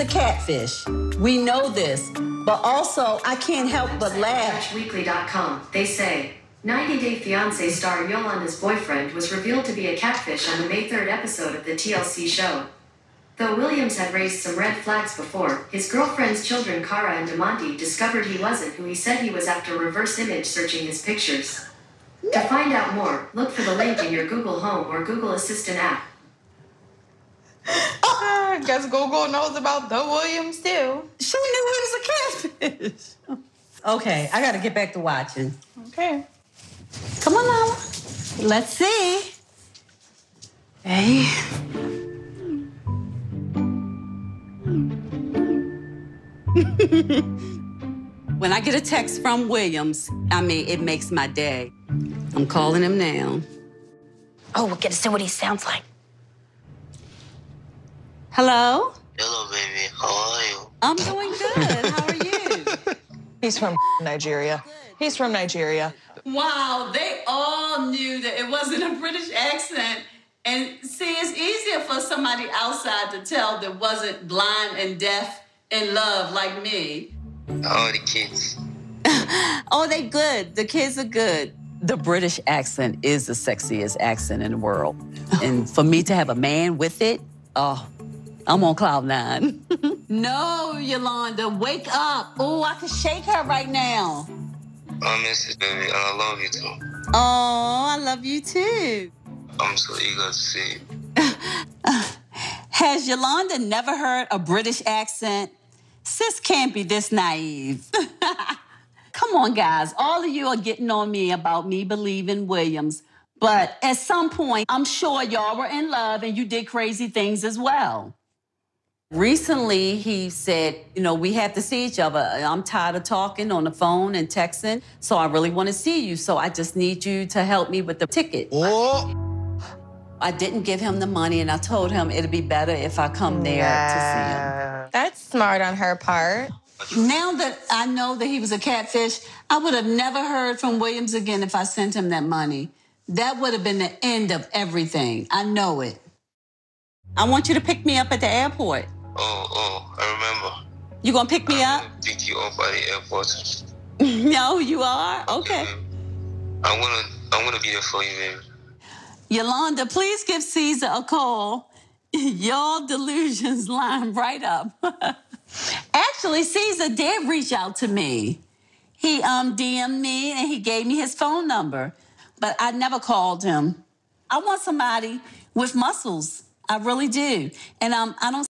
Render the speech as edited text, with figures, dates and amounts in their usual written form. A catfish. We know this, but also I can't help but laugh. Touchweekly.com. They say 90 Day Fiancé star Yolanda's boyfriend was revealed to be a catfish on the May 3rd episode of the TLC show. Though Williams had raised some red flags before, his girlfriend's children Cara and Demonte discovered he wasn't who he said he was after reverse image searching his pictures. To find out more, look for the link in your Google Home or Google Assistant app. I guess Google knows about the Williams too. She knew it was a catfish. Okay, I gotta get back to watching. Okay. Come on, Mama. Let's see. Hey. When I get a text from Williams, it makes my day. I'm calling him now. Oh, we'll get to see what he sounds like. Hello? Hello, baby. How are you? I'm doing good. How are you? He's from Nigeria. He's from Nigeria. Wow, they all knew that it wasn't a British accent. And see, it's easier for somebody outside to tell that wasn't blind and deaf in love like me. How are the kids? Oh, they good. The kids are good. The British accent is the sexiest accent in the world. And for me to have a man with it, oh, I'm on cloud nine. No, Yolanda, wake up. Oh, I can shake her right now. I miss you, baby, and I love you too. Oh, I love you too. I'm so eager to see you. Has Yolanda never heard a British accent? Sis can't be this naive. Come on, guys. All of you are getting on me about me believing Williams. But at some point, I'm sure y'all were in love and you did crazy things as well. Recently, he said, you know, we have to see each other. I'm tired of talking on the phone and texting, so I really want to see you. So I just need you to help me with the ticket. Oh. I didn't give him the money, and I told him it'd be better if I come there to see him. That's smart on her part. Now that I know that he was a catfish, I would have never heard from Williams again if I sent him that money. That would have been the end of everything. I know it. I want you to pick me up at the airport. Oh, I remember. You gonna pick me up? Pick you up at the airport. No, you are? Okay. I'm gonna be there for you, baby. Yolanda, please give Caesar a call. Y'all delusions line right up. Actually, Caesar did reach out to me. He DM'd me and he gave me his phone number, but I never called him. I want somebody with muscles. I really do. And I don't